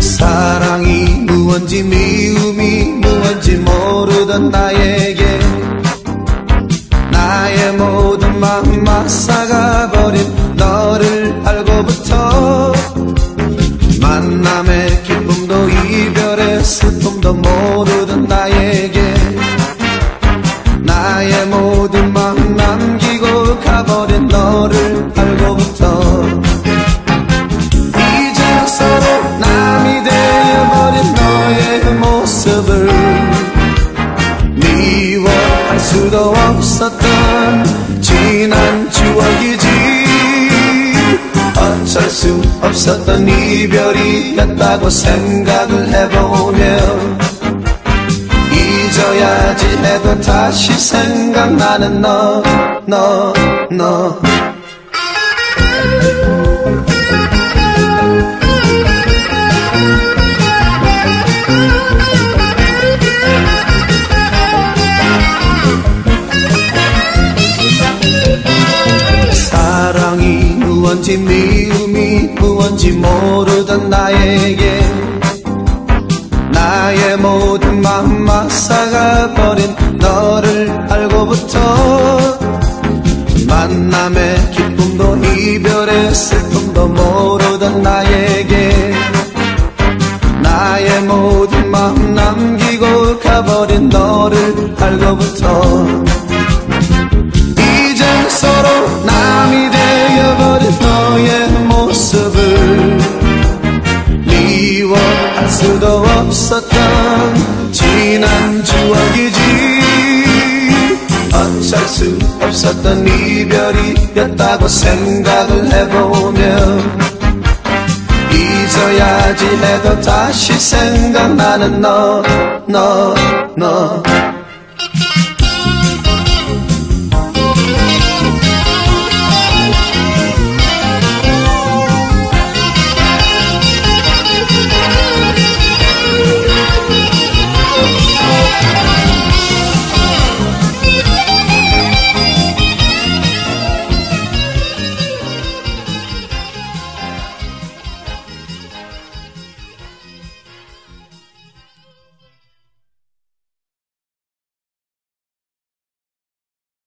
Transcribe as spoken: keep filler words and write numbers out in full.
사랑이 무언지 미움이 무언지 모르던 나에게 나의 모든 마음 맞서가버린 너를 알고부터 만남의 기쁨도 이별의 슬픔도 모르던 나에게 나의 모든 마음 남기고 가버린 너를 알고부터 이제는 서로 남이 되어버린 너의 모습을 미워할 수도 없었던 지난 추억이지 어쩔 수 없었던 이별이었다고 생각을 해보면 잊어야지 해도 다시 생각나는 너, 너, 너 사랑이 무언지 미움이 무언지 모르던 나에게 나의 모든 마음 맞서가버린 너를 알고부터 만남의 기쁨도 이별의 슬픔도 모르던 나에게 나의 모든 마음 남기고 가버린 너를 알고부터 이젠 서로 남이 되어버린 너의 모습을 미워할 수도 없었던 지난 추억이지 어쩔 수 없었던 이별이었다고 생각을 해보면 잊어야지 해도 다시 생각나는 너, 너, 너